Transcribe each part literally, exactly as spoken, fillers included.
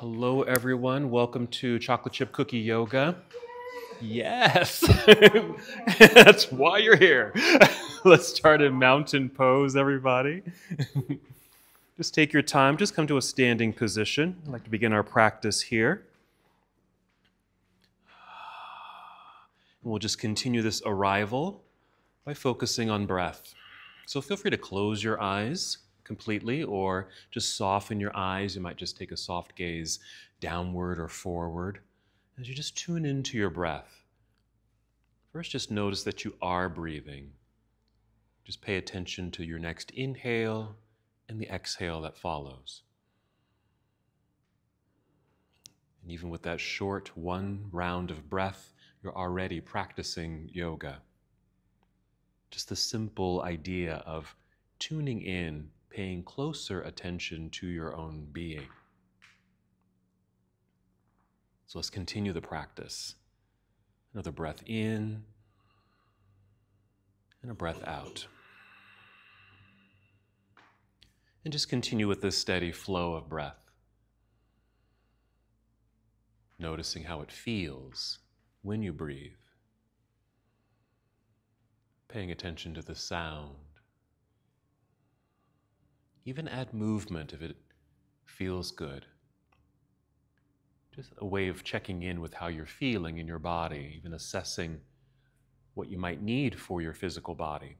Hello, everyone. Welcome to Chocolate Chip Cookie Yoga. Yes, that's why you're here. Let's start in mountain pose, everybody. Just take your time. Just come to a standing position. I'd like to begin our practice here. We'll just continue this arrival by focusing on breath. So feel free to close your eyes completely or just soften your eyes. You might just take a soft gaze downward or forward as you just tune into your breath. First, just notice that you are breathing. Just pay attention to your next inhale and the exhale that follows. And even with that short one round of breath, you're already practicing yoga. Just the simple idea of tuning in, paying closer attention to your own being. So let's continue the practice. Another breath in and a breath out. And just continue with this steady flow of breath. Noticing how it feels when you breathe. Paying attention to the sound. Even add movement if it feels good. Just a way of checking in with how you're feeling in your body, even assessing what you might need for your physical body.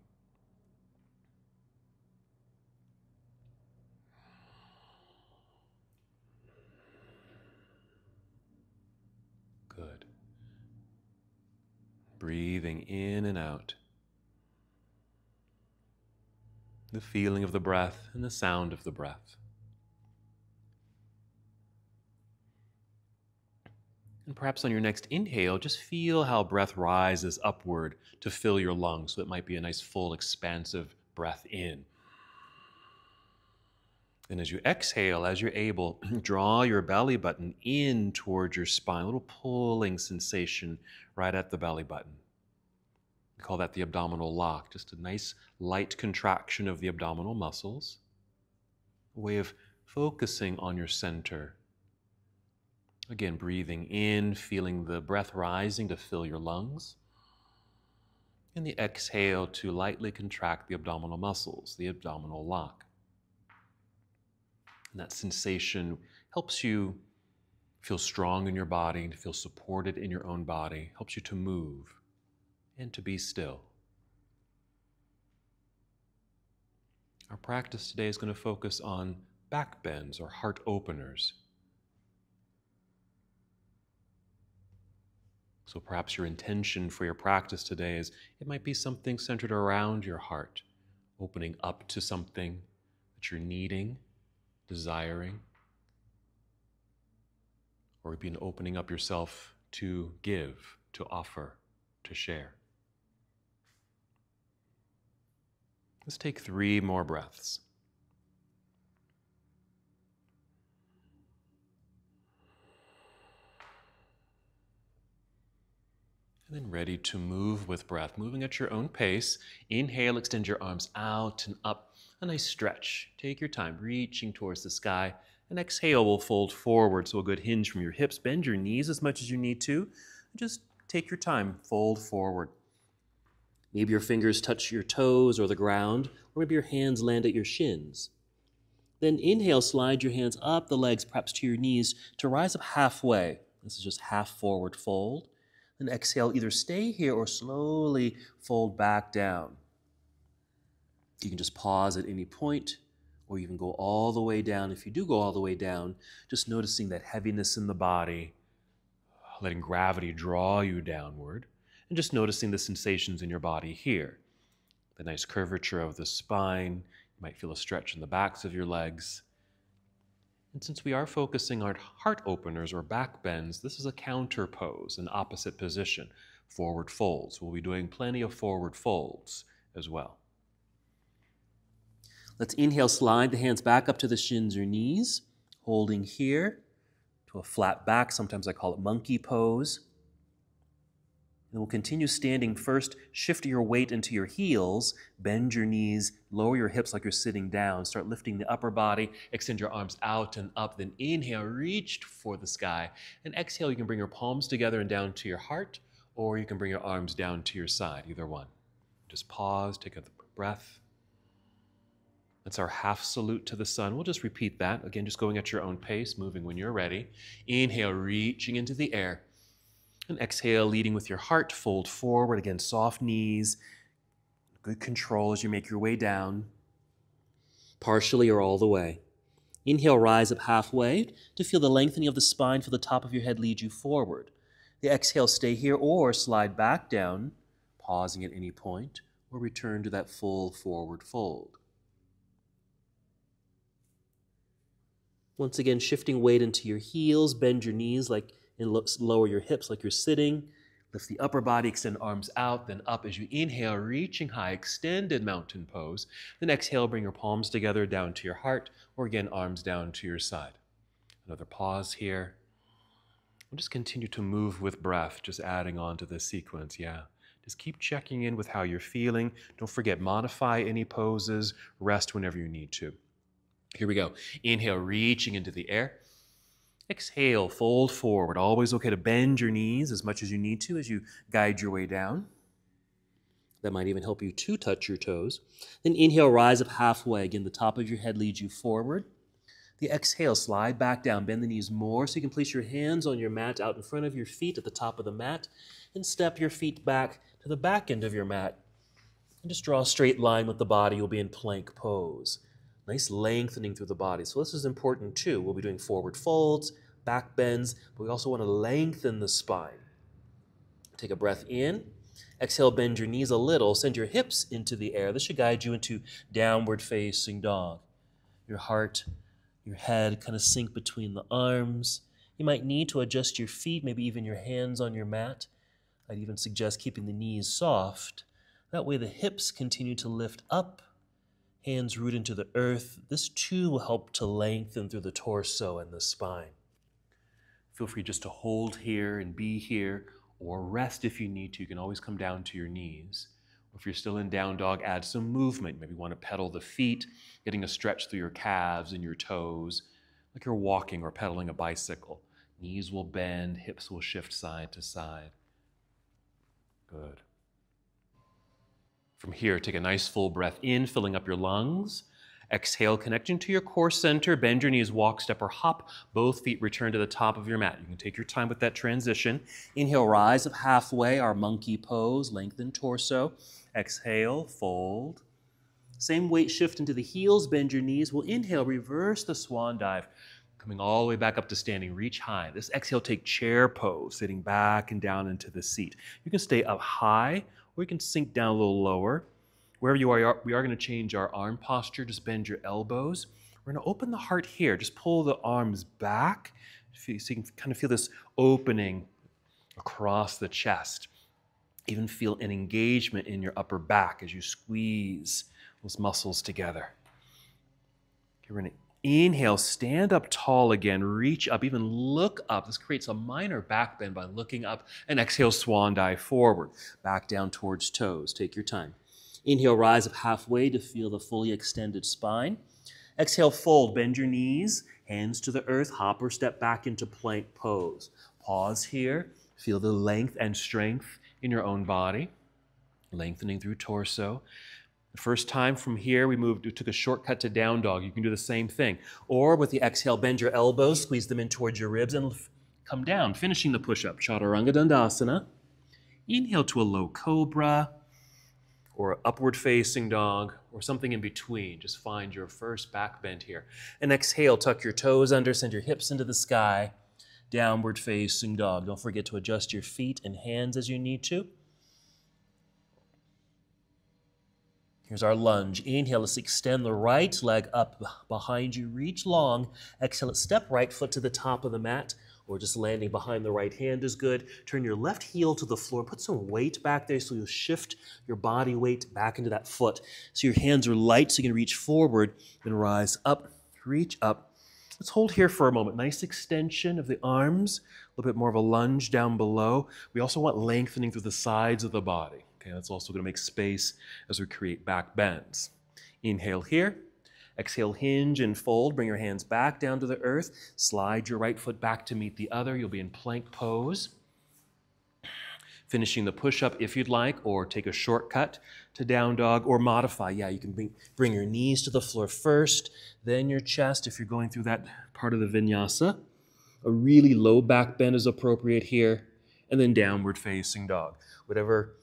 Good. Breathing in and out. The feeling of the breath and the sound of the breath. And perhaps on your next inhale, just feel how breath rises upward to fill your lungs. So it might be a nice, full, expansive breath in. And as you exhale, as you're able, draw your belly button in towards your spine, a little pulling sensation right at the belly button. We call that the abdominal lock, just a nice light contraction of the abdominal muscles, a way of focusing on your center. Again, breathing in, feeling the breath rising to fill your lungs, and the exhale to lightly contract the abdominal muscles, the abdominal lock. And that sensation helps you feel strong in your body, to feel supported in your own body, helps you to move and to be still. Our practice today is going to focus on back bends or heart openers. So perhaps your intention for your practice today is it might be something centered around your heart, opening up to something that you're needing, desiring, or it be an opening up yourself to give, to offer, to share. Let's take three more breaths. And then ready to move with breath, moving at your own pace. Inhale, extend your arms out and up, a nice stretch. Take your time, reaching towards the sky. And exhale will fold forward, so a good hinge from your hips. Bend your knees as much as you need to. Just take your time, fold forward. Maybe your fingers touch your toes or the ground, or maybe your hands land at your shins. Then inhale, slide your hands up the legs, perhaps to your knees, to rise up halfway. This is just half forward fold. Then exhale, either stay here or slowly fold back down. You can just pause at any point, or you can go all the way down. If you do go all the way down, just noticing that heaviness in the body, letting gravity draw you downward. And just noticing the sensations in your body here. The nice curvature of the spine. You might feel a stretch in the backs of your legs. And since we are focusing on heart openers or back bends, this is a counter pose, an opposite position. Forward folds. We'll be doing plenty of forward folds as well. Let's inhale, slide the hands back up to the shins or knees, holding here to a flat back. Sometimes I call it monkey pose. And we'll continue standing. First, shift your weight into your heels, bend your knees, lower your hips like you're sitting down, start lifting the upper body, extend your arms out and up, then inhale, reach for the sky. And exhale, you can bring your palms together and down to your heart, or you can bring your arms down to your side, either one. Just pause, take a breath. That's our half salute to the sun. We'll just repeat that. Again, just going at your own pace, moving when you're ready. Inhale, reaching into the air. And exhale, leading with your heart, fold forward. Again, soft knees, good control as you make your way down, partially or all the way. Inhale, rise up halfway to feel the lengthening of the spine. Feel the top of your head lead you forward. The exhale, stay here or slide back down, pausing at any point, or return to that full forward fold. Once again, shifting weight into your heels, bend your knees like and lower your hips like you're sitting. Lift the upper body, extend arms out, then up as you inhale, reaching high, extended mountain pose. Then exhale, bring your palms together down to your heart, or again, arms down to your side. Another pause here. We'll just continue to move with breath, just adding on to this sequence, yeah. Just keep checking in with how you're feeling. Don't forget, modify any poses, rest whenever you need to. Here we go. Inhale, reaching into the air. Exhale, fold forward. Always okay to bend your knees as much as you need to as you guide your way down. That might even help you to touch your toes. Then inhale, rise up halfway. Again, the top of your head leads you forward. The exhale, slide back down. Bend the knees more so you can place your hands on your mat out in front of your feet at the top of the mat. And step your feet back to the back end of your mat. And just draw a straight line with the body. You'll be in plank pose. Nice lengthening through the body. So this is important too. We'll be doing forward folds, back bends, but we also want to lengthen the spine. Take a breath in. Exhale, bend your knees a little. Send your hips into the air. This should guide you into downward facing dog. Your heart, your head kind of sink between the arms. You might need to adjust your feet, maybe even your hands on your mat. I'd even suggest keeping the knees soft. That way the hips continue to lift up. Hands root into the earth. This too will help to lengthen through the torso and the spine. Feel free just to hold here and be here, or rest if you need to. You can always come down to your knees. If you're still in down dog, add some movement. Maybe you want to pedal the feet, getting a stretch through your calves and your toes, like you're walking or pedaling a bicycle. Knees will bend, hips will shift side to side. Good. From here, take a nice full breath in, filling up your lungs. Exhale, connecting to your core center. Bend your knees, walk, step, or hop. Both feet return to the top of your mat. You can take your time with that transition. Inhale, rise up halfway, our monkey pose, lengthen torso. Exhale, fold. Same weight shift into the heels, bend your knees. We'll inhale, reverse the swan dive. Coming all the way back up to standing, reach high. This exhale, take chair pose, sitting back and down into the seat. You can stay up high, or you can sink down a little lower. Wherever you are, we are going to change our arm posture. Just bend your elbows. We're going to open the heart here. Just pull the arms back so you can kind of feel this opening across the chest. Even feel an engagement in your upper back as you squeeze those muscles together. Okay, we're going to inhale, stand up tall again, reach up, even look up. This creates a minor back bend by looking up, and exhale, swan dive forward, back down towards toes. Take your time. Inhale, rise up halfway to feel the fully extended spine. Exhale, fold, bend your knees, hands to the earth, hop or step back into plank pose. Pause here, feel the length and strength in your own body, lengthening through torso. The first time from here, we moved, we took a shortcut to down dog. You can do the same thing. Or with the exhale, bend your elbows, squeeze them in towards your ribs, and come down, finishing the push-up. Chaturanga Dandasana. Inhale to a low cobra, or upward-facing dog, or something in between. Just find your first back bend here. And exhale, tuck your toes under, send your hips into the sky. Downward-facing dog. Don't forget to adjust your feet and hands as you need to. Here's our lunge. Inhale, let's extend the right leg up behind you, reach long. Exhale, let's step right foot to the top of the mat, or just landing behind the right hand is good. Turn your left heel to the floor. Put some weight back there so you'll shift your body weight back into that foot. So your hands are light so you can reach forward and rise up, reach up. Let's hold here for a moment. Nice extension of the arms, a little bit more of a lunge down below. We also want lengthening through the sides of the body. Okay, that's also going to make space as we create back bends. Inhale here. Exhale, hinge and fold. Bring your hands back down to the earth. Slide your right foot back to meet the other. You'll be in plank pose. Finishing the push-up if you'd like, or take a shortcut to down dog, or modify. Yeah, you can bring, bring your knees to the floor first, then your chest if you're going through that part of the vinyasa. A really low back bend is appropriate here, and then downward facing dog. Whatever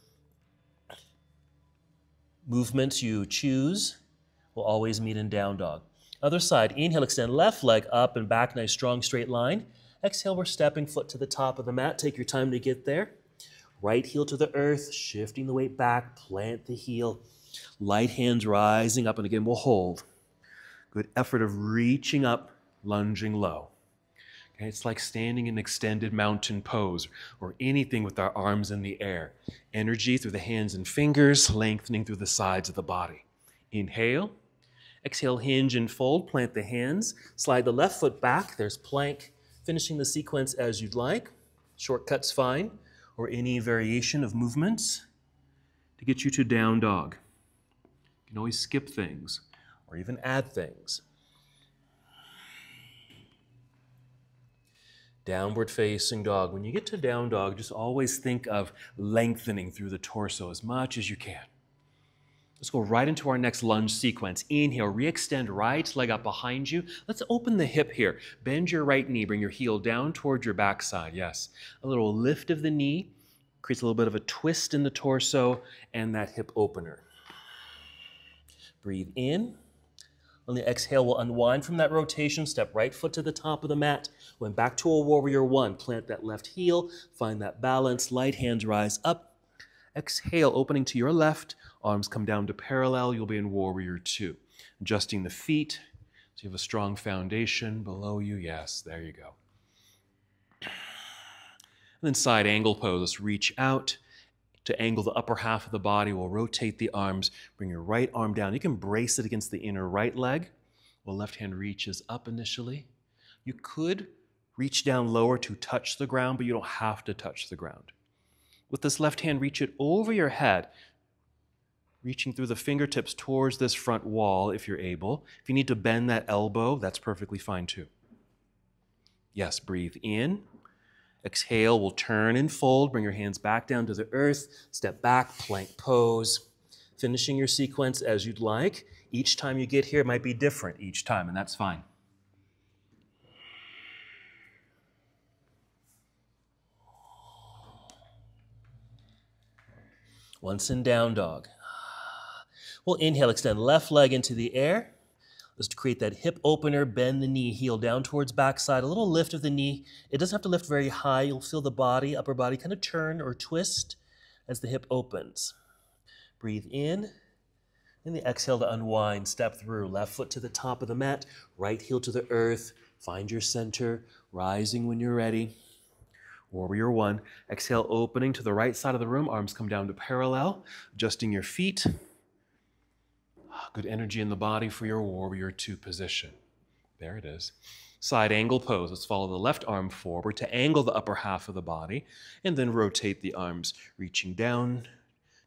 movements you choose will always meet in down dog. Other side, inhale, extend left leg up and back, nice strong straight line. Exhale, we're stepping foot to the top of the mat. Take your time to get there. Right heel to the earth, shifting the weight back, plant the heel, light hands rising up, and again, we'll hold. Good effort of reaching up, lunging low. Okay, it's like standing in extended mountain pose or anything with our arms in the air. Energy through the hands and fingers, lengthening through the sides of the body. Inhale, exhale, hinge and fold, plant the hands, slide the left foot back, there's plank, finishing the sequence as you'd like. Shortcut's fine, or any variation of movements to get you to down dog. You can always skip things or even add things. Downward facing dog. When you get to down dog, just always think of lengthening through the torso as much as you can. Let's go right into our next lunge sequence. Inhale, re-extend right leg up behind you. Let's open the hip here. Bend your right knee, bring your heel down towards your backside, yes. A little lift of the knee, creates a little bit of a twist in the torso and that hip opener. Breathe in. On the exhale, we'll unwind from that rotation, step right foot to the top of the mat, went back to a warrior one, plant that left heel, find that balance, light hands rise up. Exhale, opening to your left, arms come down to parallel, you'll be in warrior two. Adjusting the feet, so you have a strong foundation below you, yes, there you go. And then side angle pose, let's reach out to angle the upper half of the body, we'll rotate the arms, bring your right arm down, you can brace it against the inner right leg, while left hand reaches up initially. You could reach down lower to touch the ground, but you don't have to touch the ground. With this left hand, reach it over your head, reaching through the fingertips towards this front wall if you're able. If you need to bend that elbow, that's perfectly fine too. Yes, breathe in. Exhale, we'll turn and fold. Bring your hands back down to the earth. Step back, plank pose. Finishing your sequence as you'd like. Each time you get here, it might be different each time, and that's fine. Once in down dog. We'll inhale, extend left leg into the air. Let's create that hip opener, bend the knee, heel down towards backside, a little lift of the knee. It doesn't have to lift very high. You'll feel the body, upper body kind of turn or twist as the hip opens. Breathe in, and the exhale to unwind, step through. Left foot to the top of the mat, right heel to the earth. Find your center, rising when you're ready. Warrior one. Exhale, opening to the right side of the room. Arms come down to parallel, adjusting your feet. Good energy in the body for your warrior two position. There it is. Side angle pose. Let's follow the left arm forward to angle the upper half of the body, and then rotate the arms, reaching down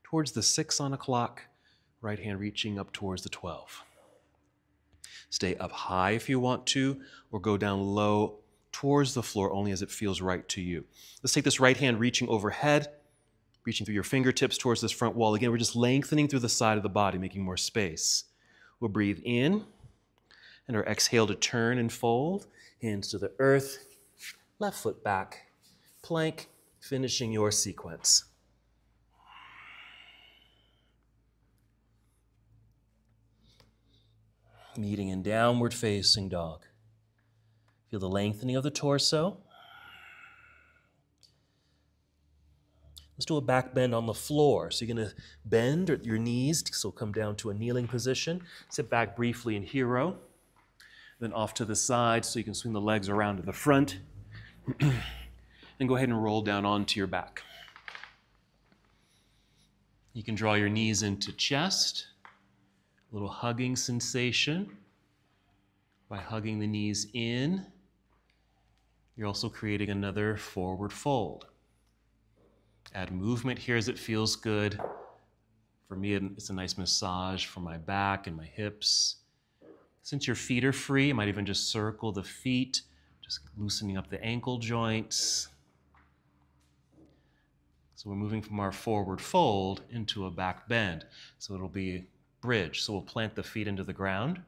towards the six on a clock, right hand reaching up towards the twelve. Stay up high if you want to, or go down low towards the floor only as it feels right to you. Let's take this right hand reaching overhead, reaching through your fingertips towards this front wall. Again, we're just lengthening through the side of the body, making more space. We'll breathe in, and our exhale to turn and fold. Hands to the earth, left foot back, plank, finishing your sequence. Meeting in downward facing dog. Feel the lengthening of the torso. Let's do a back bend on the floor. So you're gonna bend at your knees, so come down to a kneeling position. Sit back briefly in hero. Then off to the side so you can swing the legs around to the front. And go ahead and roll down onto your back. You can draw your knees into chest. A little hugging sensation. by hugging the knees in. You're also creating another forward fold. Add movement here as it feels good. For me, it's a nice massage for my back and my hips. Since your feet are free, you might even just circle the feet, just loosening up the ankle joints. So we're moving from our forward fold into a back bend. So it'll be a bridge. So we'll plant the feet into the ground,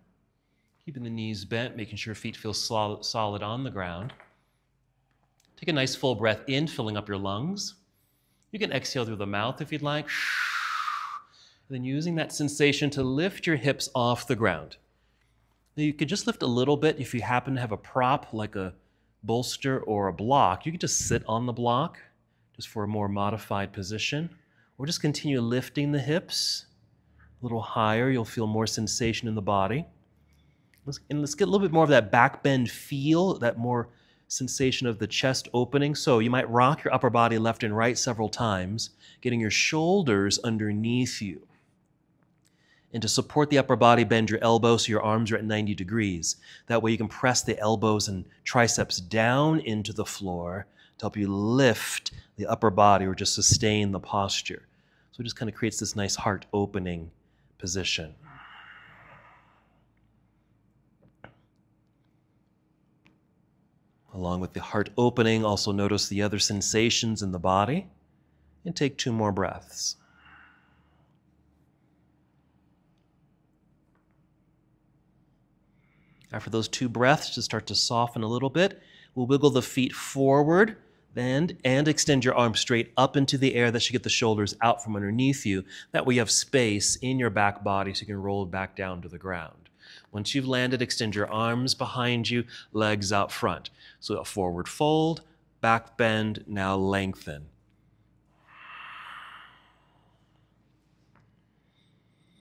keeping the knees bent, making sure feet feel sol- solid on the ground. Take a nice full breath in, filling up your lungs. You can exhale through the mouth if you'd like. And then using that sensation to lift your hips off the ground. Now you could just lift a little bit. If you happen to have a prop like a bolster or a block, you could just sit on the block just for a more modified position, or just continue lifting the hips a little higher. You'll feel more sensation in the body. Let's, and let's get a little bit more of that back bend feel, that more sensation of the chest opening. So you might rock your upper body left and right several times, getting your shoulders underneath you. And to support the upper body, bend your elbows so your arms are at ninety degrees. That way you can press the elbows and triceps down into the floor to help you lift the upper body or just sustain the posture. So it just kind of creates this nice heart opening position. Along with the heart opening, also notice the other sensations in the body and take two more breaths. After those two breaths, just start to soften a little bit. We'll wiggle the feet forward, bend, and extend your arms straight up into the air. That should get the shoulders out from underneath you. That way you have space in your back body so you can roll back down to the ground. Once you've landed, extend your arms behind you, legs out front. So a forward fold, back bend, now lengthen.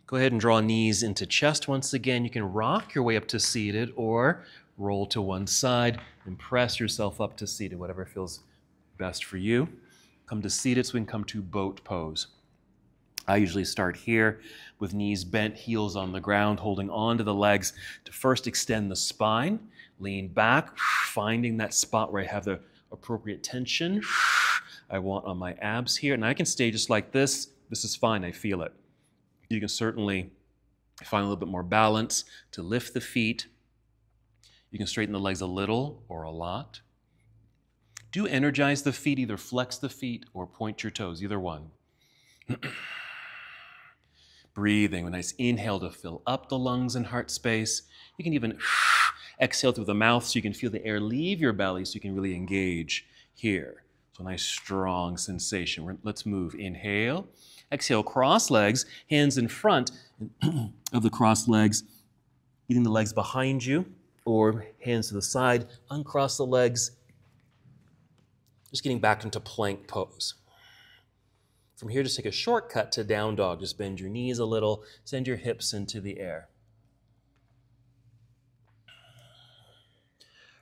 Go ahead and draw knees into chest once again. You can rock your way up to seated or roll to one side and press yourself up to seated, whatever feels best for you. Come to seated so we can come to boat pose. I usually start here with knees bent, heels on the ground, holding onto the legs to first extend the spine, lean back, finding that spot where I have the appropriate tension I want on my abs here. And I can stay just like this. This is fine, I feel it. You can certainly find a little bit more balance to lift the feet. You can straighten the legs a little or a lot. Do energize the feet, either flex the feet or point your toes, either one. Breathing, a nice inhale to fill up the lungs and heart space. You can even exhale through the mouth so you can feel the air leave your belly so you can really engage here. So a nice strong sensation. Let's move. Inhale. Exhale, cross legs, hands in front of the cross legs, getting the legs behind you or hands to the side. Uncross the legs, just getting back into plank pose. From here, just take a shortcut to down dog. Just bend your knees a little, send your hips into the air.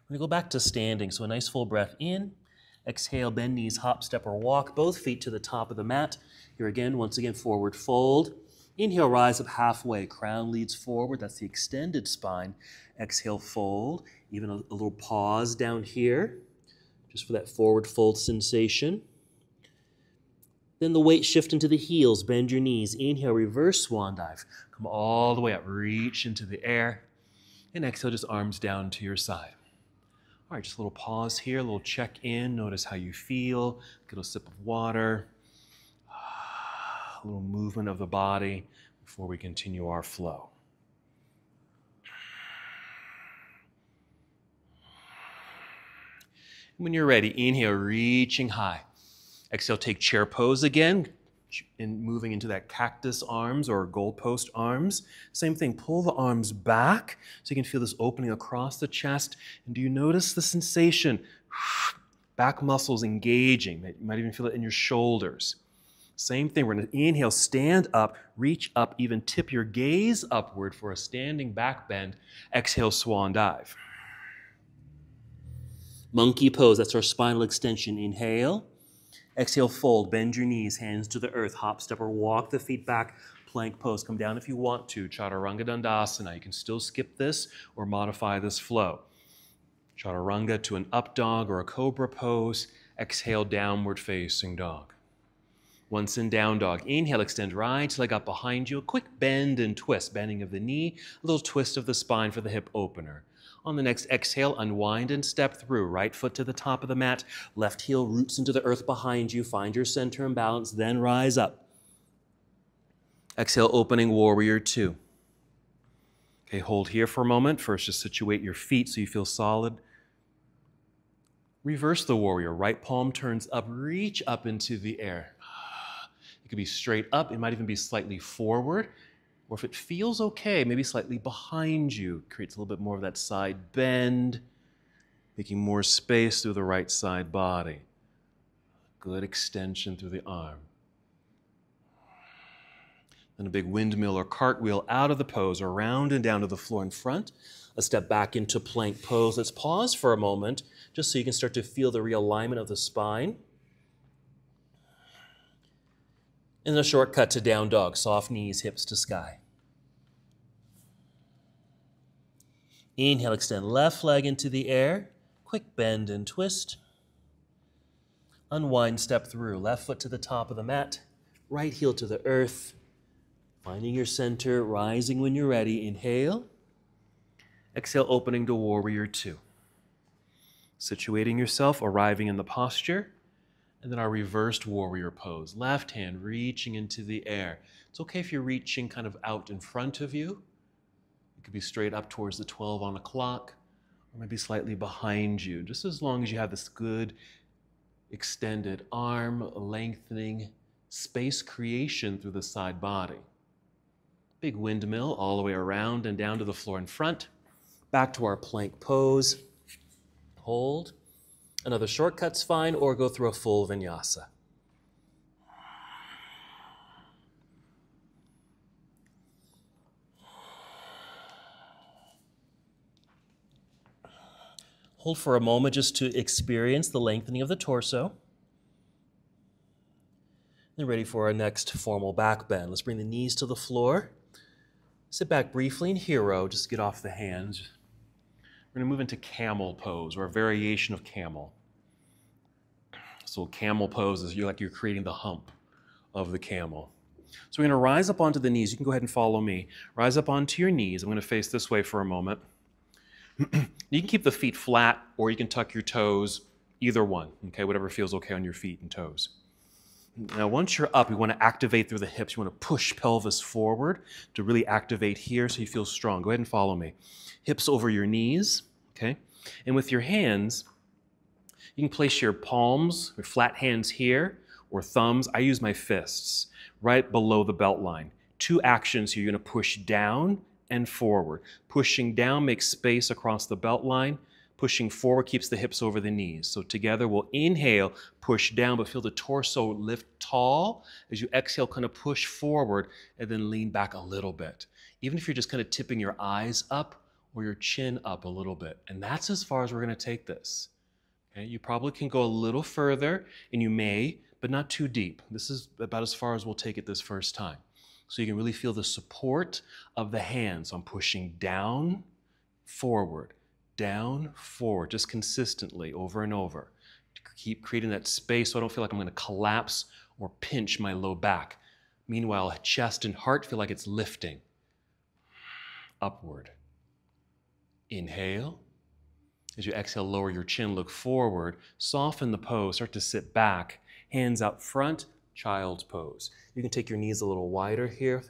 We're gonna go back to standing, so a nice full breath in. Exhale, bend knees, hop, step, or walk, both feet to the top of the mat. Here again, once again, forward fold. Inhale, rise up halfway. Crown leads forward. That's the extended spine. Exhale, fold. Even a, a little pause down here, just for that forward fold sensation. Then the weight shift into the heels. Bend your knees. Inhale, reverse swan dive. Come all the way up. Reach into the air. And exhale, just arms down to your side. All right, just a little pause here, a little check in. Notice how you feel. Get a sip of water. A little movement of the body before we continue our flow. When you're ready, inhale, reaching high. Exhale, take chair pose again, and moving into that cactus arms or goalpost arms. Same thing, pull the arms back so you can feel this opening across the chest. And do you notice the sensation? Back muscles engaging. You might even feel it in your shoulders. Same thing, we're gonna inhale, stand up, reach up, even tip your gaze upward for a standing back bend. Exhale, swan dive. Monkey pose, that's our spinal extension. Inhale. Exhale, fold, bend your knees, hands to the earth, hop, step, or walk the feet back, plank pose. Come down if you want to. Chaturanga Dandasana. You can still skip this or modify this flow. Chaturanga to an up dog or a cobra pose. Exhale, downward facing dog. Once in down dog, inhale, extend right leg up behind you. A quick bend and twist, bending of the knee, a little twist of the spine for the hip opener. On the next exhale, unwind and step through. Right foot to the top of the mat, left heel roots into the earth behind you. Find your center and balance, then rise up. Exhale, opening warrior two. Okay, hold here for a moment. First, just situate your feet so you feel solid. Reverse the warrior. Right palm turns up, reach up into the air. It could be straight up, it might even be slightly forward, or if it feels okay, maybe slightly behind you. Creates a little bit more of that side bend, making more space through the right side body. Good extension through the arm. Then a big windmill or cartwheel out of the pose, around and down to the floor in front. A step back into plank pose. Let's pause for a moment, just so you can start to feel the realignment of the spine. And a shortcut to down dog, soft knees, hips to sky. Inhale, extend left leg into the air. Quick bend and twist. Unwind, step through. Left foot to the top of the mat. Right heel to the earth. Finding your center, rising when you're ready. Inhale. Exhale, opening to warrior two. Situating yourself, arriving in the posture. And then our reversed warrior pose. Left hand reaching into the air. It's okay if you're reaching kind of out in front of you. It could be straight up towards the twelve on a clock, or maybe slightly behind you. Just as long as you have this good extended arm, lengthening, space creation through the side body. Big windmill all the way around and down to the floor in front. Back to our plank pose. Hold. Another shortcut's fine, or go through a full vinyasa. Hold for a moment just to experience the lengthening of the torso. Then ready for our next formal back bend. Let's bring the knees to the floor. Sit back briefly in hero, just get off the hands. We're going to move into camel pose, or a variation of camel. So camel pose is you're like you're creating the hump of the camel. So we're going to rise up onto the knees. You can go ahead and follow me. Rise up onto your knees. I'm going to face this way for a moment. You can keep the feet flat, or you can tuck your toes, either one, okay? Whatever feels okay on your feet and toes. Now, once you're up, you want to activate through the hips. You want to push pelvis forward to really activate here so you feel strong. Go ahead and follow me. Hips over your knees, okay? And with your hands, you can place your palms, your flat hands here, or thumbs. I use my fists right below the belt line. Two actions here. You're going to push down and forward. Pushing down makes space across the belt line. Pushing forward keeps the hips over the knees. So together we'll inhale, push down, but feel the torso lift tall. As you exhale, kind of push forward and then lean back a little bit. Even if you're just kind of tipping your eyes up or your chin up a little bit. And that's as far as we're gonna take this. Okay? You probably can go a little further, and you may, but not too deep. This is about as far as we'll take it this first time. So you can really feel the support of the hands on pushing down, forward. Down, forward, just consistently over and over. Keep creating that space so I don't feel like I'm going to collapse or pinch my low back. Meanwhile, chest and heart feel like it's lifting. Upward. Inhale. As you exhale, lower your chin, look forward. Soften the pose, start to sit back. Hands out front, child's pose. You can take your knees a little wider here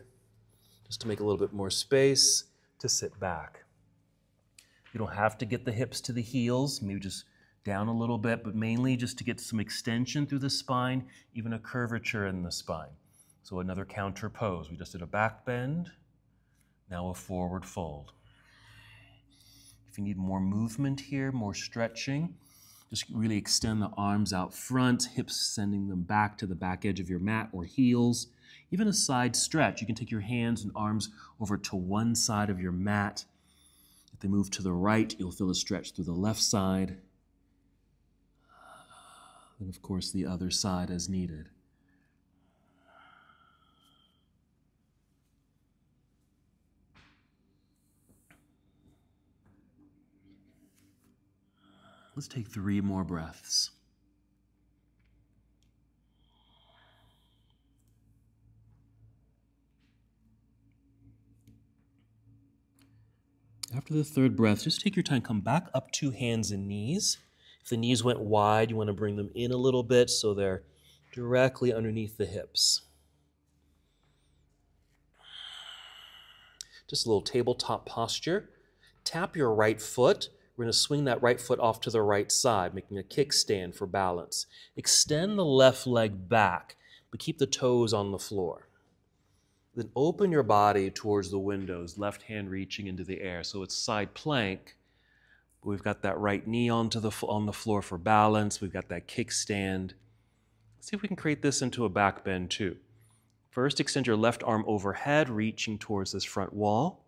just to make a little bit more space to sit back. You don't have to get the hips to the heels, maybe just down a little bit, but mainly just to get some extension through the spine, even a curvature in the spine. So another counter pose. We just did a back bend, now a forward fold. If you need more movement here, more stretching, just really extend the arms out front, hips sending them back to the back edge of your mat or heels. Even a side stretch. You can take your hands and arms over to one side of your mat. If they move to the right, you'll feel a stretch through the left side. And of course, the other side as needed. Let's take three more breaths. After the third breath, just take your time, come back up to hands and knees. If the knees went wide, you want to bring them in a little bit so they're directly underneath the hips. Just a little tabletop posture. Tap your right foot. We're going to swing that right foot off to the right side, making a kickstand for balance. Extend the left leg back, but keep the toes on the floor. Then open your body towards the windows, left hand reaching into the air. So it's side plank, but we've got that right knee onto the, on the floor for balance. We've got that kickstand. Let's see if we can create this into a back bend too. First, extend your left arm overhead, reaching towards this front wall.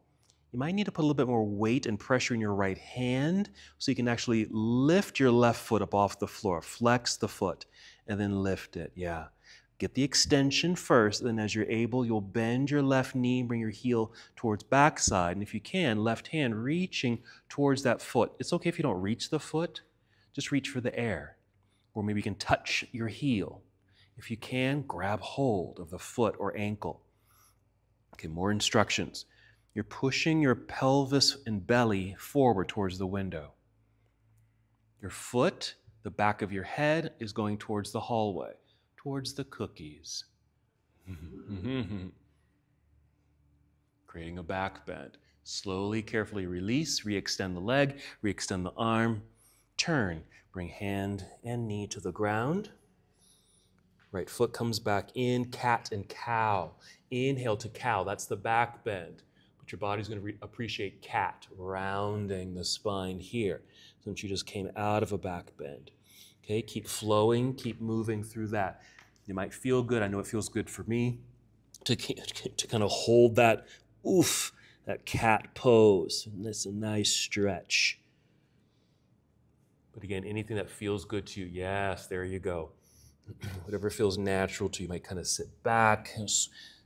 You might need to put a little bit more weight and pressure in your right hand so you can actually lift your left foot up off the floor. Flex the foot and then lift it, yeah. Get the extension first, then as you're able, you'll bend your left knee, bring your heel towards backside, and if you can, left hand reaching towards that foot. It's okay if you don't reach the foot, just reach for the air. Or maybe you can touch your heel. If you can, grab hold of the foot or ankle. Okay, more instructions. You're pushing your pelvis and belly forward towards the window. Your foot, the back of your head, is going towards the hallway. Towards the cookies. Creating a back bend. Slowly, carefully release, re-extend the leg, re-extend the arm, turn, bring hand and knee to the ground. Right foot comes back in, cat and cow. Inhale to cow, that's the back bend. But your body's gonna appreciate cat, rounding the spine here, since you just came out of a back bend. Okay, keep flowing, keep moving through that. It might feel good, I know it feels good for me, to, to kind of hold that, oof, that cat pose. And that's a nice stretch. But again, anything that feels good to you, yes, there you go. Whatever feels natural to you, you might kind of sit back,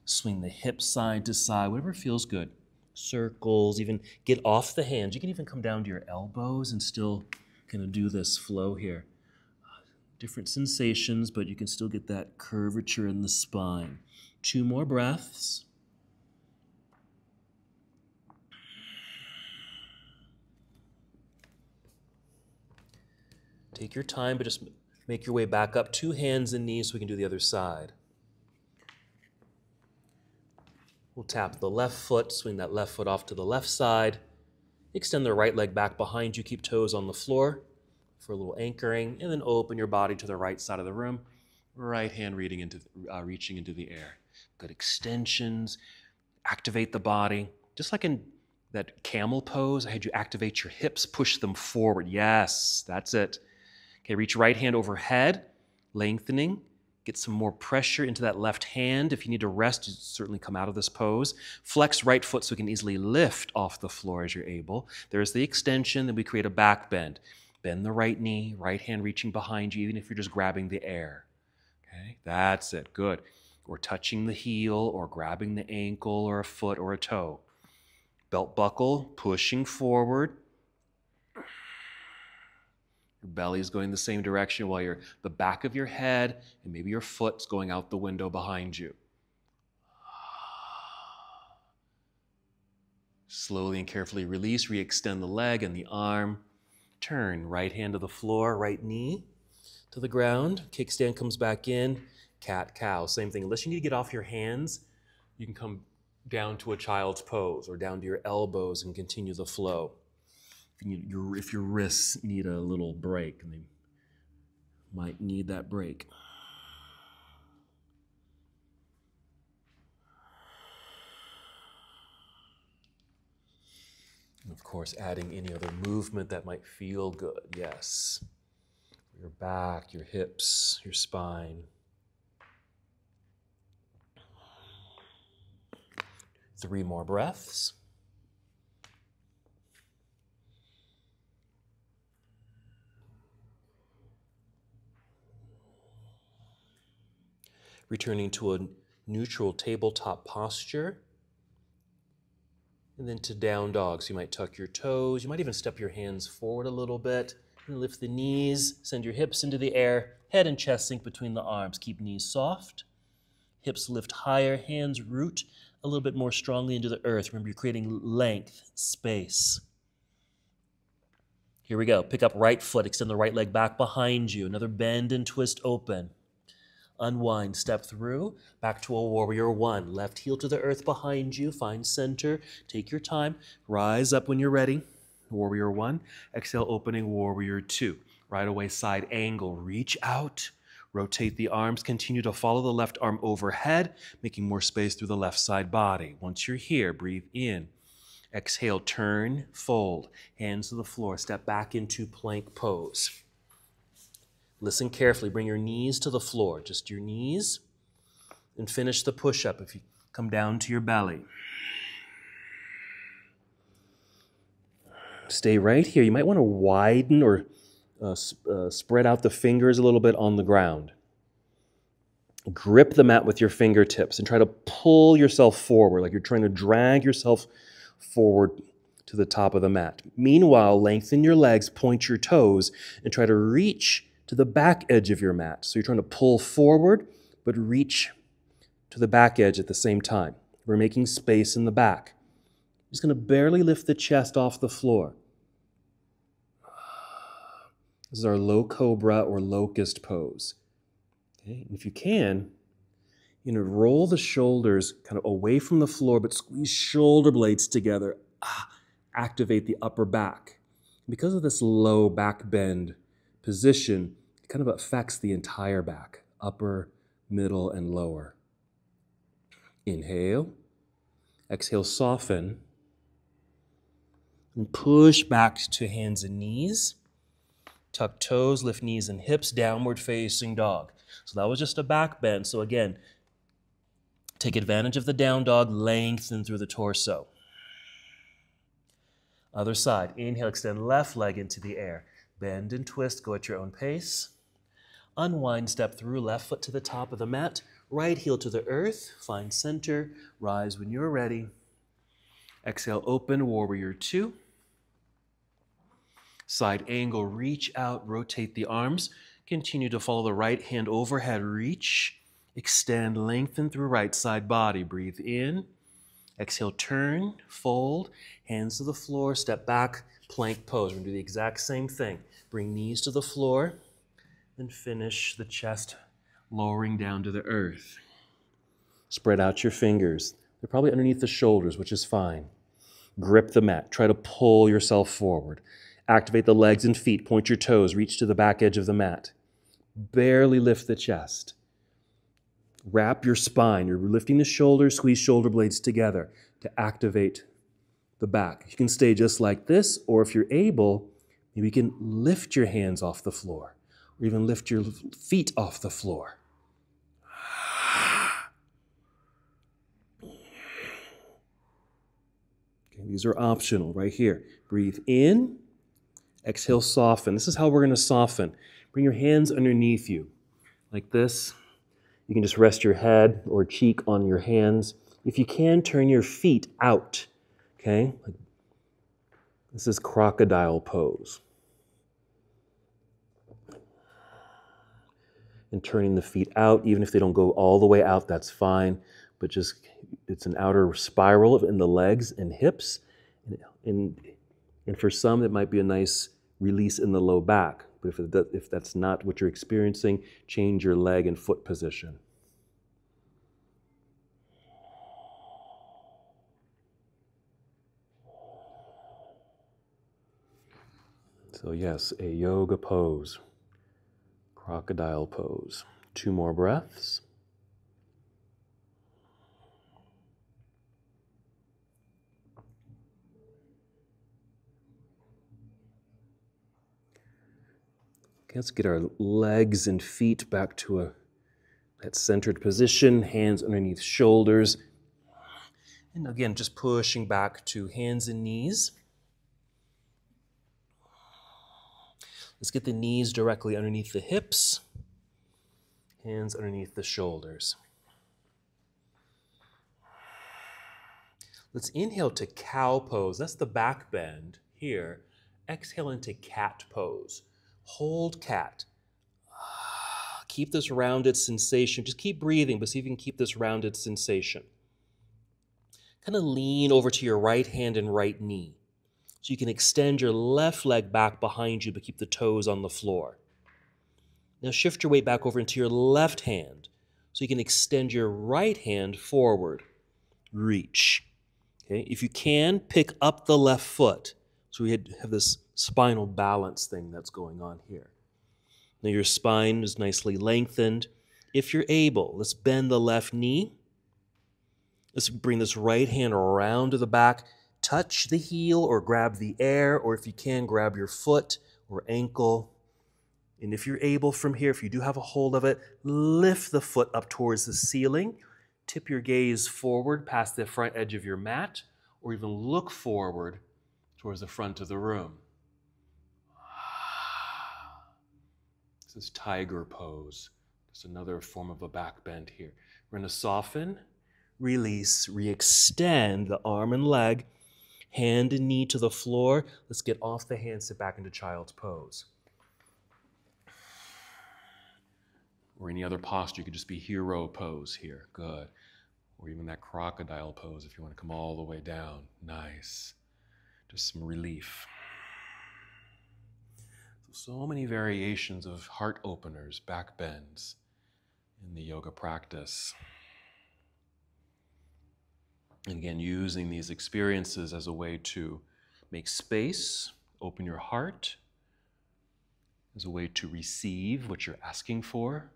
swing the hips side to side, whatever feels good. Circles, even get off the hands. You can even come down to your elbows and still kind of do this flow here. Different sensations, but you can still get that curvature in the spine. Two more breaths. Take your time, but just make your way back up. Two hands and knees so we can do the other side. We'll tap the left foot, swing that left foot off to the left side. Extend the right leg back behind you. Keep toes on the floor for a little anchoring, and then open your body to the right side of the room, right hand reading into, uh, reaching into the air. Good extensions, activate the body. Just like in that camel pose, I had you activate your hips, push them forward. Yes, that's it. Okay, reach right hand overhead, lengthening. Get some more pressure into that left hand. If you need to rest, you certainly come out of this pose. Flex right foot so you can easily lift off the floor as you're able. There's the extension, then we create a back bend. Bend the right knee, right hand reaching behind you, even if you're just grabbing the air. Okay, that's it, good. Or touching the heel, or grabbing the ankle, or a foot, or a toe. Belt buckle, pushing forward. Your belly is going the same direction while your the back of your head and maybe your foot's going out the window behind you. Slowly and carefully release, re-extend the leg and the arm. Turn, right hand to the floor, right knee to the ground. Kickstand comes back in, cat, cow, same thing. Unless you need to get off your hands, you can come down to a child's pose or down to your elbows and continue the flow. If, you need, your, if your wrists need a little break, and they might need that break. Of course, adding any other movement that might feel good, yes. Your back, your hips, your spine. Three more breaths. Returning to a neutral tabletop posture. And then to down dog. So you might tuck your toes. You might even step your hands forward a little bit. and lift the knees. Send your hips into the air. Head and chest sink between the arms. Keep knees soft. Hips lift higher. Hands root a little bit more strongly into the earth. Remember, you're creating length, space. Here we go. Pick up right foot. Extend the right leg back behind you. Another bend and twist open. Unwind, step through, back to a warrior one. Left heel to the earth behind you. Find center. Take your time. Rise up when you're ready. Warrior one. Exhale, opening warrior two. Right away, side angle. Reach out. Rotate the arms. Continue to follow the left arm overhead, making more space through the left side body. Once you're here, breathe in. Exhale, turn, fold. Hands to the floor. Step back into plank pose. Listen carefully. Bring your knees to the floor, just your knees, and finish the push-up if you come down to your belly. Stay right here. You might want to widen or uh, uh, spread out the fingers a little bit on the ground. Grip the mat with your fingertips and try to pull yourself forward, like you're trying to drag yourself forward to the top of the mat. Meanwhile, lengthen your legs, point your toes, and try to reach to the back edge of your mat. So you're trying to pull forward, but reach to the back edge at the same time. We're making space in the back. I'm just going to barely lift the chest off the floor. This is our low cobra or locust pose. Okay? And if you can, you know, roll the shoulders kind of away from the floor, but squeeze shoulder blades together. Ah, activate the upper back. And because of this low back bend position, it kind of affects the entire back, upper, middle, and lower. Inhale, exhale, soften, and push back to hands and knees. Tuck toes, lift knees and hips, downward facing dog. So that was just a back bend. So again, take advantage of the down dog, lengthen through the torso. Other side, inhale, extend left leg into the air. Bend and twist, go at your own pace. Unwind, step through, left foot to the top of the mat, right heel to the earth, find center, rise when you're ready. Exhale, open, warrior two. Side angle, reach out, rotate the arms. Continue to follow the right hand overhead, reach, extend, lengthen through right side body. Breathe in, exhale, turn, fold, hands to the floor, step back, plank pose. We're gonna do the exact same thing. Bring knees to the floor, then finish the chest lowering down to the earth. Spread out your fingers. They're probably underneath the shoulders, which is fine. Grip the mat. Try to pull yourself forward. Activate the legs and feet. Point your toes. Reach to the back edge of the mat. Barely lift the chest. Wrap your spine. You're lifting the shoulders. Squeeze shoulder blades together to activate the back. You can stay just like this, or if you're able, maybe you can lift your hands off the floor, or even lift your feet off the floor. Okay, these are optional right here. Breathe in, exhale, soften. This is how we're gonna soften. Bring your hands underneath you, like this. You can just rest your head or cheek on your hands. If you can, turn your feet out. Okay, this is crocodile pose. And turning the feet out, even if they don't go all the way out, that's fine. But just, it's an outer spiral in the legs and hips. And, and, and for some, it might be a nice release in the low back. But if, it, if that's not what you're experiencing, change your leg and foot position. So yes, a yoga pose, crocodile pose. Two more breaths. Okay, let's get our legs and feet back to a that centered position, hands underneath shoulders. And again, just pushing back to hands and knees. Let's get the knees directly underneath the hips, hands underneath the shoulders. Let's inhale to cow pose. That's the back bend here. Exhale into cat pose. Hold cat. Keep this rounded sensation. Just keep breathing, but see if you can keep this rounded sensation. Kind of lean over to your right hand and right knee. So you can extend your left leg back behind you, but keep the toes on the floor. Now shift your weight back over into your left hand. So you can extend your right hand forward. Reach. Okay? If you can, pick up the left foot. So we have this spinal balance thing that's going on here. Now your spine is nicely lengthened. If you're able, let's bend the left knee. Let's bring this right hand around to the back. Touch the heel or grab the air, or if you can, grab your foot or ankle. And if you're able from here, if you do have a hold of it, lift the foot up towards the ceiling. Tip your gaze forward past the front edge of your mat, or even look forward towards the front of the room. This is tiger pose. Just another form of a back bend here. We're going to soften, release, re-extend the arm and leg, hand and knee to the floor. Let's get off the hand, sit back into child's pose. Or any other posture, you could just be hero pose here, good. Or even that crocodile pose if you want to come all the way down, nice. Just some relief. So, so many variations of heart openers, back bends in the yoga practice. And again, using these experiences as a way to make space, open your heart, as a way to receive what you're asking for,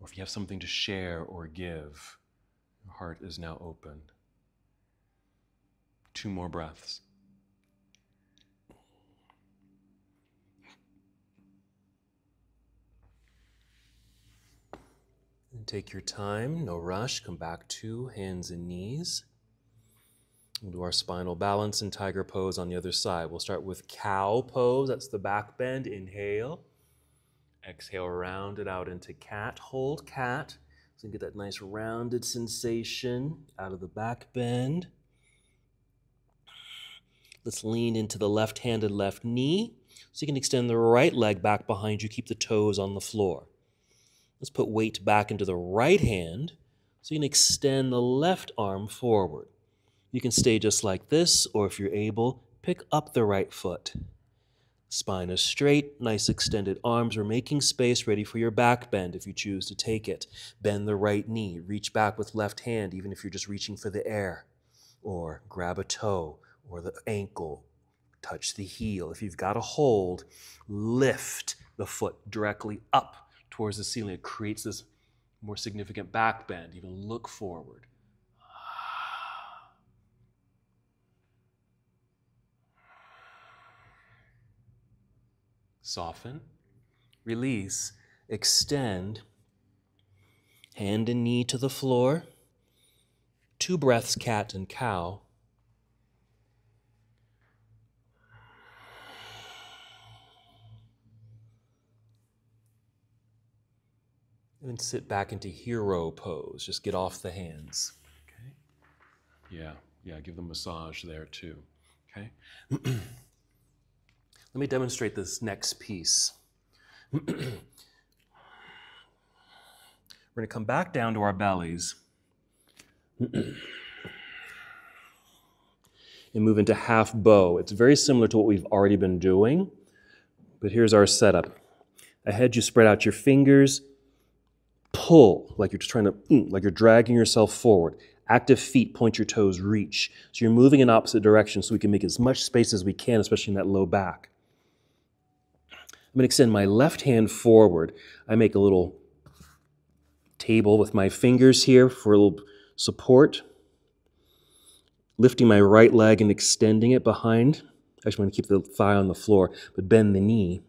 or if you have something to share or give, your heart is now open. Two more breaths. And take your time, no rush, come back to hands and knees. We'll do our spinal balance and tiger pose on the other side. We'll start with cow pose, that's the back bend, inhale. Exhale, round it out into cat, hold cat. So you get that nice rounded sensation out of the back bend. Let's lean into the left hand and left knee. So you can extend the right leg back behind you, keep the toes on the floor. Let's put weight back into the right hand, so you can extend the left arm forward. You can stay just like this, or if you're able, pick up the right foot. Spine is straight, nice extended arms. We're making space ready for your back bend if you choose to take it. Bend the right knee, reach back with left hand, even if you're just reaching for the air. Or grab a toe or the ankle, touch the heel. If you've got a hold, lift the foot directly up towards the ceiling. It creates this more significant back bend. Even look forward. Soften, release, extend, hand and knee to the floor. Two breaths, cat and cow. And sit back into hero pose. Just get off the hands. Okay. Yeah, yeah, give them a massage there too. Okay. Let me demonstrate this next piece. We're gonna come back down to our bellies and move into half bow. It's very similar to what we've already been doing, but here's our setup. Ahead, you spread out your fingers. Pull, like you're just trying to, like you're dragging yourself forward. Active feet, point your toes, reach. So you're moving in opposite directions so we can make as much space as we can, especially in that low back. I'm gonna extend my left hand forward. I make a little table with my fingers here for a little support. Lifting my right leg and extending it behind. Actually, I'm gonna keep the thigh on the floor, but bend the knee.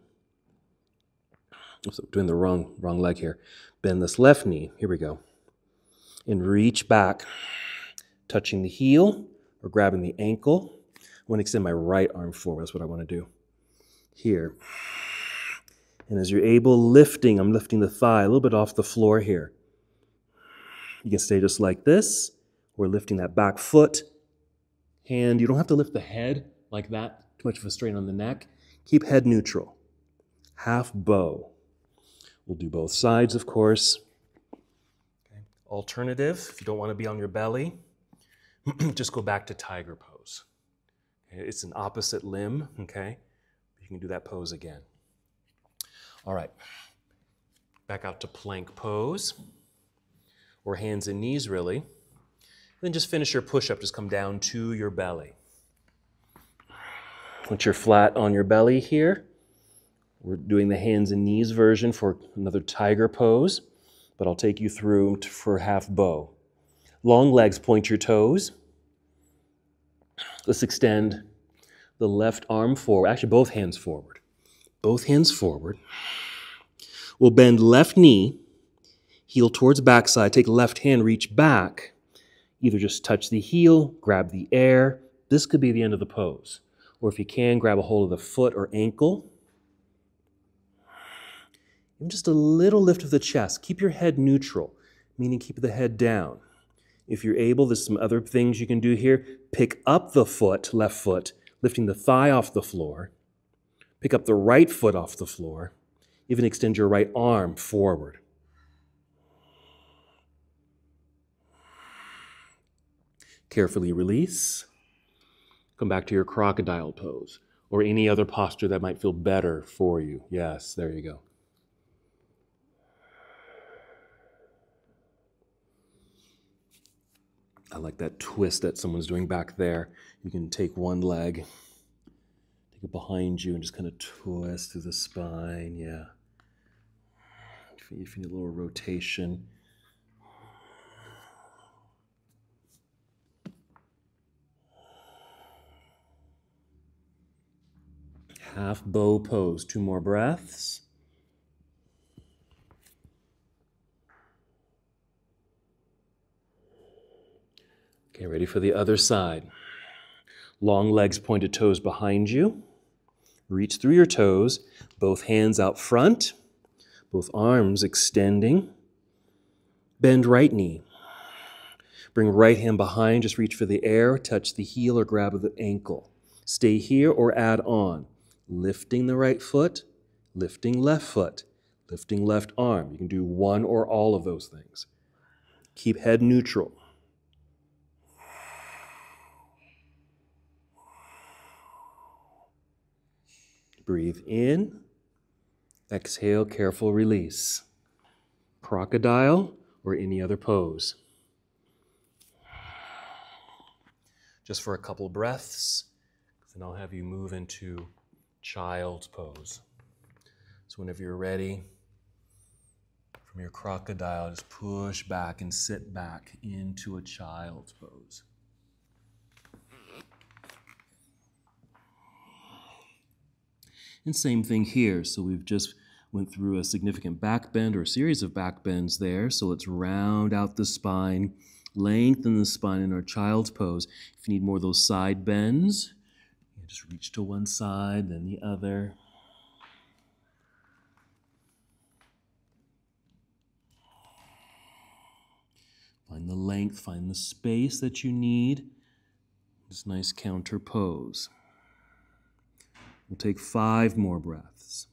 So doing the wrong, wrong leg here. Bend this left knee, here we go. And reach back, touching the heel or grabbing the ankle. I want to extend my right arm forward, that's what I want to do. Here. And as you're able, lifting, I'm lifting the thigh a little bit off the floor here. You can stay just like this. We're lifting that back foot. And you don't have to lift the head like that, too much of a strain on the neck. Keep head neutral. half bow. We'll do both sides, of course. Okay. Alternative, if you don't want to be on your belly, just go back to tiger pose. It's an opposite limb, okay? You can do that pose again. All right, back out to plank pose, or hands and knees really. And then just finish your push-up, just come down to your belly. Once you're flat on your belly here, we're doing the hands and knees version for another tiger pose, but I'll take you through for half bow. Long legs, point your toes. Let's extend the left arm forward, actually both hands forward. Both hands forward. We'll bend left knee, heel towards backside, take left hand, reach back. Either just touch the heel, grab the air. This could be the end of the pose. Or if you can, grab a hold of the foot or ankle. And just a little lift of the chest. Keep your head neutral, meaning keep the head down. If you're able, there's some other things you can do here. Pick up the foot, left foot, lifting the thigh off the floor. Pick up the right foot off the floor. Even extend your right arm forward. Carefully release. Come back to your crocodile pose or any other posture that might feel better for you. Yes, there you go. I like that twist that someone's doing back there. You can take one leg, take it behind you, and just kind of twist through the spine. Yeah. If you need a little rotation. Half bow pose. Two more breaths. Okay, ready for the other side. Long legs, pointed toes behind you. Reach through your toes, both hands out front, both arms extending. Bend right knee. Bring right hand behind, just reach for the air, touch the heel or grab the ankle. Stay here or add on. Lifting the right foot, lifting left foot, lifting left arm. You can do one or all of those things. Keep head neutral. Breathe in, exhale, careful release. Crocodile or any other pose. Just for a couple breaths, then I'll have you move into child's pose. So whenever you're ready, from your crocodile, just push back and sit back into a child's pose. And same thing here. So we've just went through a significant back bend or a series of back bends there. So let's round out the spine, lengthen the spine in our child's pose. If you need more of those side bends, you just reach to one side, then the other. Find the length, find the space that you need. This nice counter pose. We'll take five more breaths.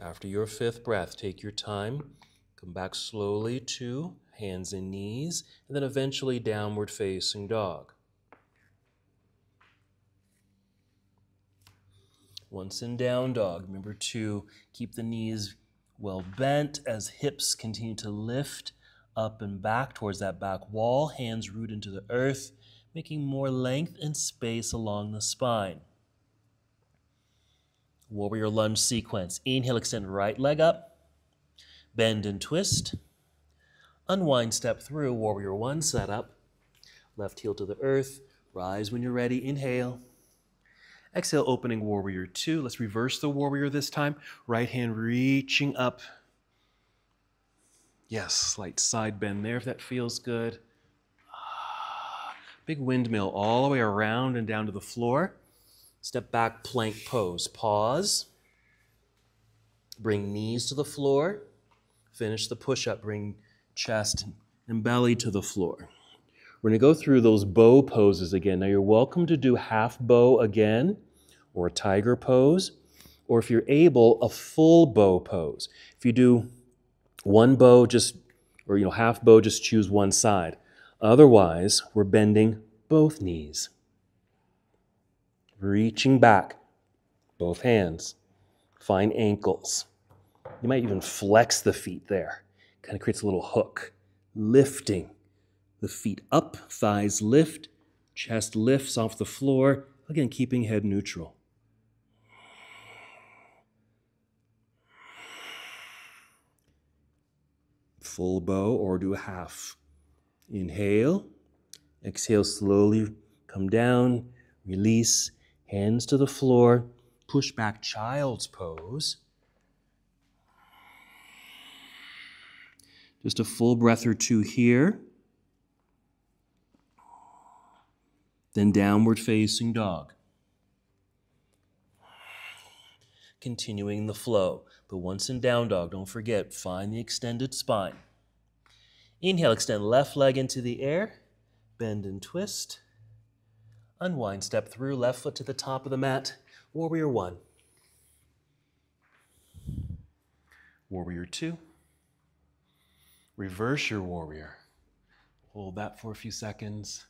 After your fifth breath, take your time. Come back slowly to hands and knees, and then eventually downward facing dog. Once in down dog, remember to keep the knees well bent as hips continue to lift up and back towards that back wall, hands root into the earth, making more length and space along the spine. Warrior lunge sequence. Inhale, extend right leg up, bend and twist. Unwind, step through, warrior one setup. Left heel to the earth, rise when you're ready, inhale. Exhale, opening warrior two. Let's reverse the warrior this time. Right hand reaching up. Yes, slight side bend there if that feels good. Big windmill all the way around and down to the floor. Step back, plank pose. Pause. Bring knees to the floor. Finish the push-up. Bring chest and belly to the floor. We're going to go through those bow poses again. Now, you're welcome to do half bow again, or a tiger pose, or if you're able, a full bow pose. If you do one bow, just, or you know, half bow, just choose one side. Otherwise, we're bending both knees. Reaching back, both hands. Fine ankles. You might even flex the feet there. Kind of creates a little hook. Lifting the feet up, thighs lift, chest lifts off the floor. Again, keeping head neutral. Full bow or do a half. Inhale, exhale, slowly come down, release, hands to the floor, push back, child's pose. Just a full breath or two here. Then downward facing dog. Continuing the flow. But once in down dog, don't forget, find the extended spine. Inhale, extend left leg into the air. Bend and twist. Unwind, step through, left foot to the top of the mat. Warrior one. Warrior two. Reverse your warrior. Hold that for a few seconds.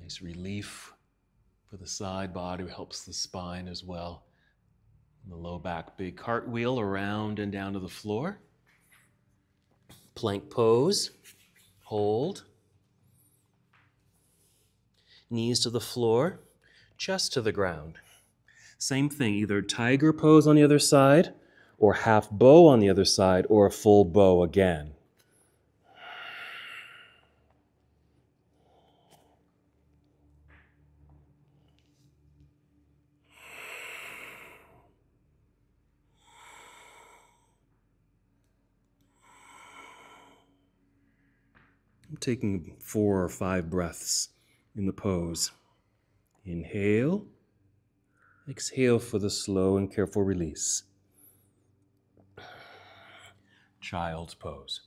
Nice relief for the side body, helps the spine as well. And the low back, big cartwheel around and down to the floor. Plank pose, hold. Knees to the floor, chest to the ground. Same thing, either tiger pose on the other side, or half bow on the other side, or a full bow again. I'm taking four or five breaths in the pose. Inhale, exhale for the slow and careful release. Child's pose.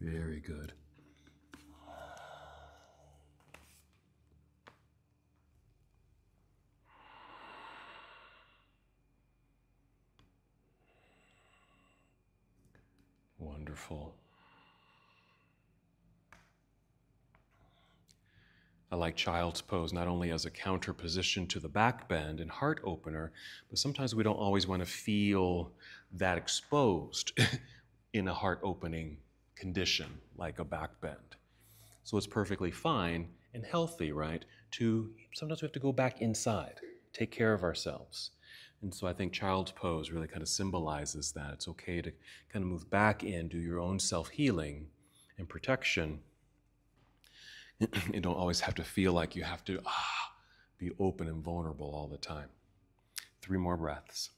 Very good. Wonderful. I like child's pose not only as a counter position to the back bend and heart opener, but sometimes we don't always want to feel that exposed in a heart opening condition like a back bend. So it's perfectly fine and healthy, right? To sometimes we have to go back inside, take care of ourselves. And so I think child's pose really kind of symbolizes that. It's okay to kind of move back in, do your own self-healing and protection. You don't always have to feel like you have to ah, be open and vulnerable all the time. Three more breaths.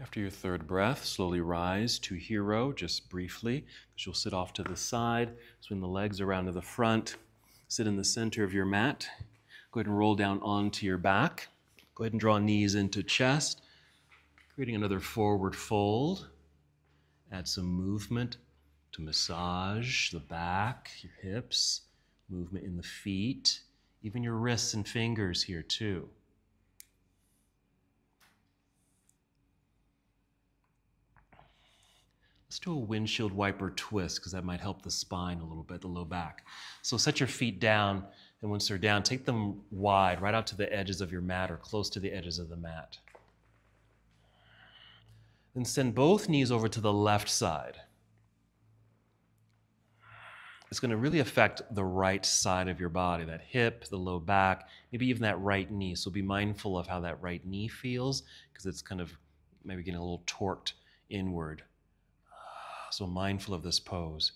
After your third breath, slowly rise to hero, just briefly, because you'll sit off to the side, swing the legs around to the front, sit in the center of your mat. Go ahead and roll down onto your back. Go ahead and draw knees into chest, creating another forward fold. Add some movement to massage the back, your hips, movement in the feet, even your wrists and fingers here too. Let's do a windshield wiper twist because that might help the spine a little bit, the low back. So set your feet down, and once they're down, take them wide, right out to the edges of your mat or close to the edges of the mat. Then send both knees over to the left side. It's going to really affect the right side of your body, that hip, the low back, maybe even that right knee. So be mindful of how that right knee feels because it's kind of maybe getting a little torqued inward. So mindful of this pose.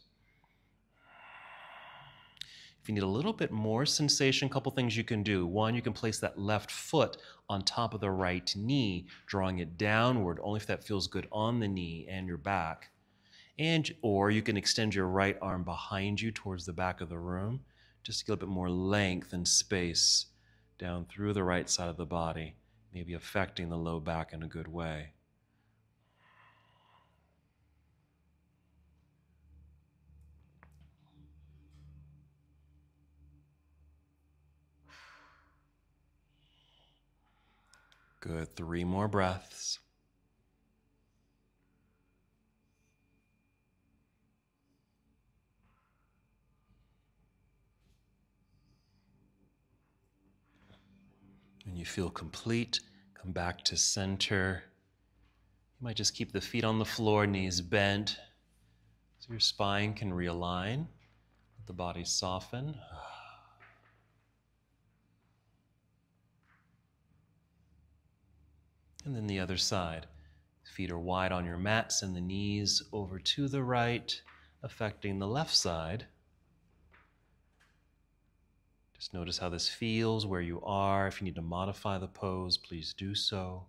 If you need a little bit more sensation, a couple things you can do. One, you can place that left foot on top of the right knee, drawing it downward, only if that feels good on the knee and your back. And, or you can extend your right arm behind you towards the back of the room, just to get a little bit more length and space down through the right side of the body, maybe affecting the low back in a good way. Good, three more breaths. When you feel complete, come back to center. You might just keep the feet on the floor, knees bent, so your spine can realign, let the body soften. And then the other side. Feet are wide on your mat, send the knees over to the right, affecting the left side. Just notice how this feels, where you are. If you need to modify the pose, please do so.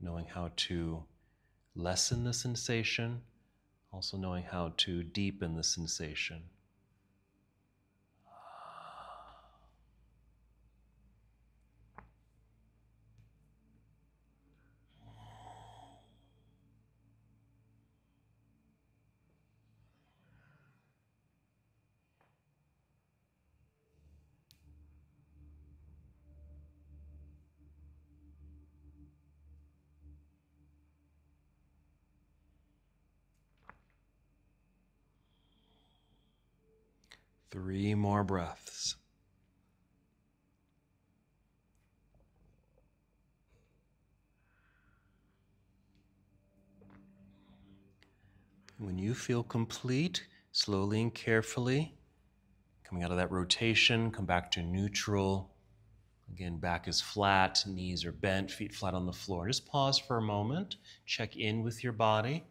Knowing how to lessen the sensation, also knowing how to deepen the sensation. Three more breaths. When you feel complete, slowly and carefully, coming out of that rotation, come back to neutral. Again, back is flat, knees are bent, feet flat on the floor. Just pause for a moment, check in with your body,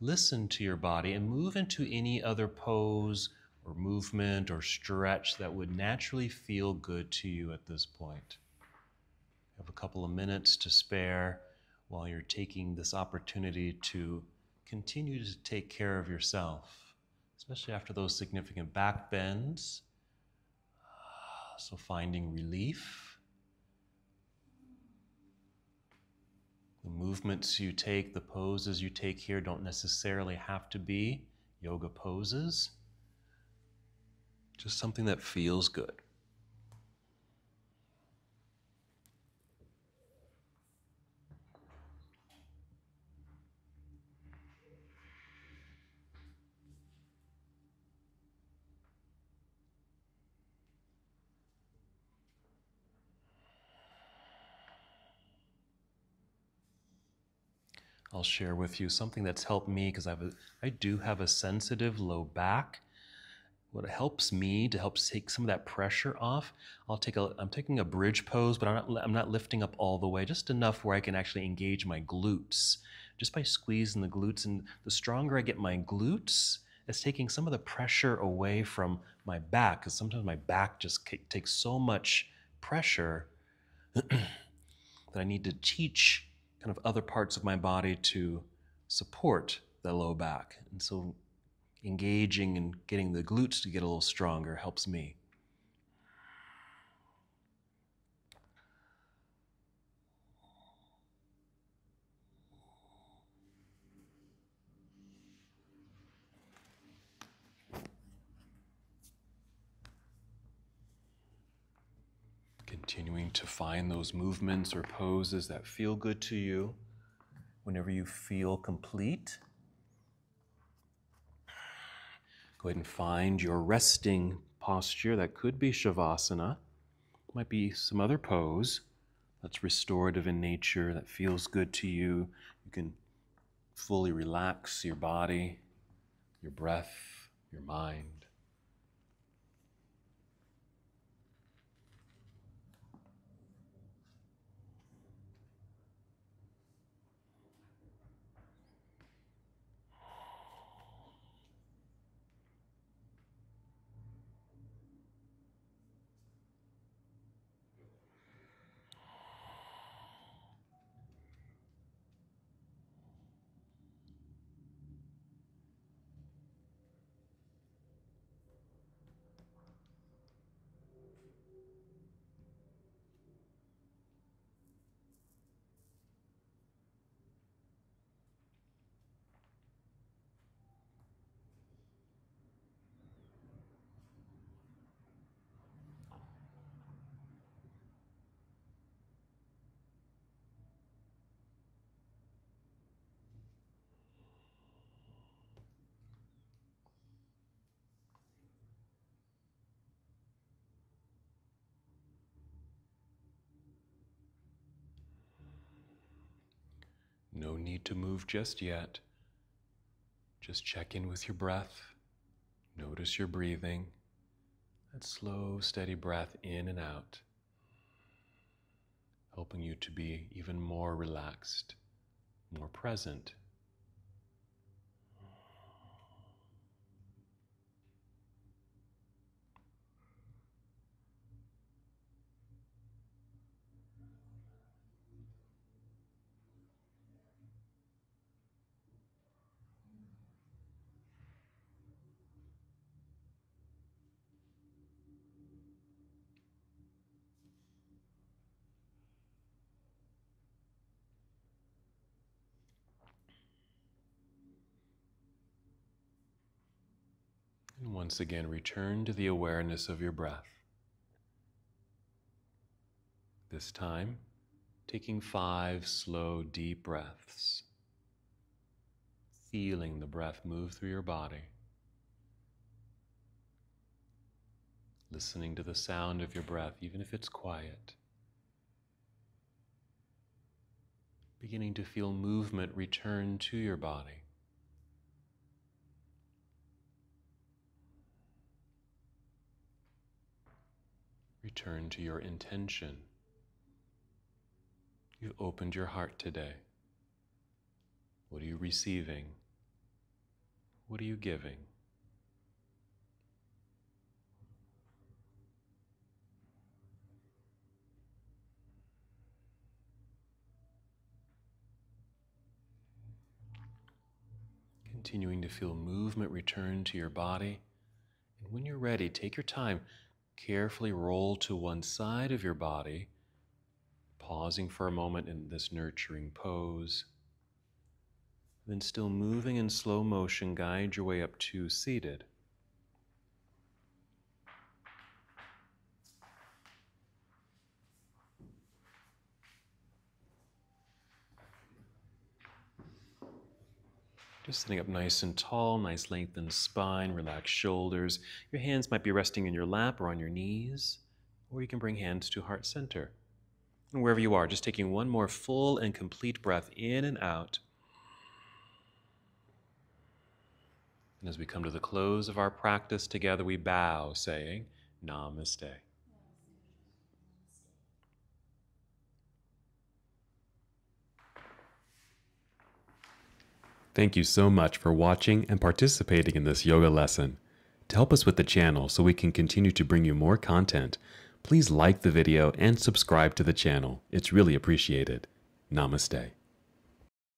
listen to your body, and move into any other pose or movement or stretch that would naturally feel good to you at this point. You have a couple of minutes to spare while you're taking this opportunity to continue to take care of yourself, especially after those significant back bends. So finding relief. The movements you take, the poses you take here don't necessarily have to be yoga poses. Just something that feels good. I'll share with you something that's helped me because I have a, I do have a sensitive low back. What helps me to help take some of that pressure off, I'll take a, I'm taking a bridge pose, but I'm not, I'm not lifting up all the way, just enough where I can actually engage my glutes, just by squeezing the glutes. And the stronger I get my glutes, it's taking some of the pressure away from my back, because sometimes my back just takes so much pressure that I need to teach kind of other parts of my body to support the low back. And so engaging and getting the glutes to get a little stronger helps me. Continuing to find those movements or poses that feel good to you whenever you feel complete. Go ahead and find your resting posture. That could be Shavasana. Might be some other pose that's restorative in nature, that feels good to you. You can fully relax your body, your breath, your mind. need to move just yet. Just check in with your breath. Notice your breathing. That slow, steady breath in and out, helping you to be even more relaxed, more present. And once again, return to the awareness of your breath. This time, taking five slow, deep breaths, feeling the breath move through your body, listening to the sound of your breath, even if it's quiet, beginning to feel movement return to your body. Return to your intention. You've opened your heart today. What are you receiving? What are you giving? Continuing to feel movement return to your body. And when you're ready, take your time. Carefully roll to one side of your body, pausing for a moment in this nurturing pose. Then still moving in slow motion, guide your way up to seated. Just sitting up nice and tall, nice lengthened spine, relaxed shoulders. Your hands might be resting in your lap or on your knees, or you can bring hands to heart center. And wherever you are, just taking one more full and complete breath in and out. And as we come to the close of our practice together, we bow, saying, Namaste. Thank you so much for watching and participating in this yoga lesson. To help us with the channel so we can continue to bring you more content, please like the video and subscribe to the channel. It's really appreciated. Namaste.